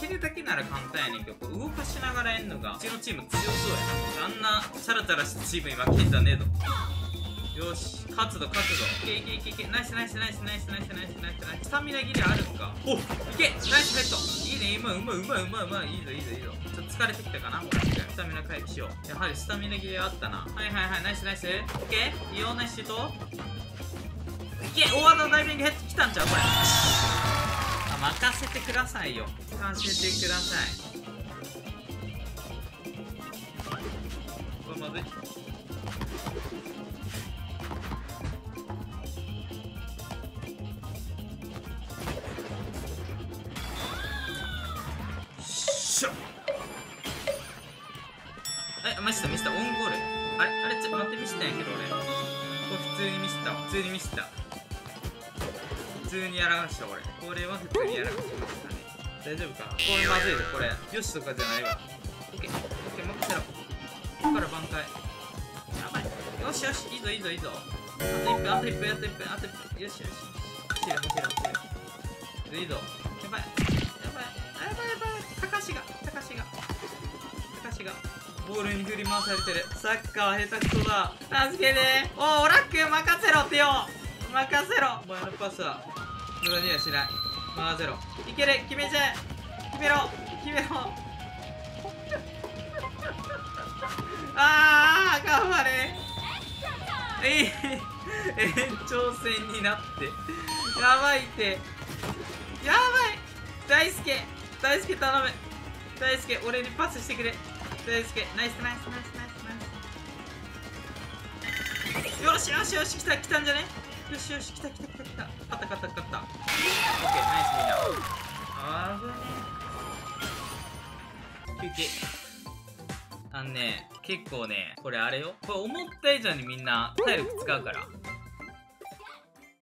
蹴るだけなら簡単やねんけど、こう動かしながらやんのがうちのチーム強そうやな。あんなチャラチャラしたチームに負けんじゃねえぞ。よし、角度いけいけいけいけ、ナイススタミナ切れあるんか。おっ、いけ、ナイスヘッド、いいね、うまい、いいぞ。ちょっと疲れてきたかな、もうスタミナ回復しよう。やはりスタミナ切れあったな。はい、ナイス、オッケー、いいよ、ナイスシュート、いけ、大技のダイビングヘッド来たんちゃうこれ。あ、任せてくださいよ、これまずい。ミスったオウンゴール。あれちょっと待って、ミスったんやけど俺。これ普通にミスった。普通にやらかした俺。これは普通にやらかしましたね。大丈夫か？これまずいぞこれ。よしとかじゃないわ。オッケー任せろ。ここから挽回。やばい。よしいいぞ。あと1分よし。走れ。いいぞ。やばい。高橋が。ボールに振り回されてる。サッカー下手くそだ。助けてー。おラック任せろってよ。お前のパスは無駄にはしない。任せろ。いける、決めちゃえ。決めろ。ああ、頑張れ。延長戦になって。やばい。大輔頼む。大輔俺にパスしてくれ。ナイス。よし来たんじゃね。よし来た。勝った。オッケー、ナイスみんな。あぶね。休憩。あのね、結構ね、これあれよ。これ思った以上にみんな体力使うから。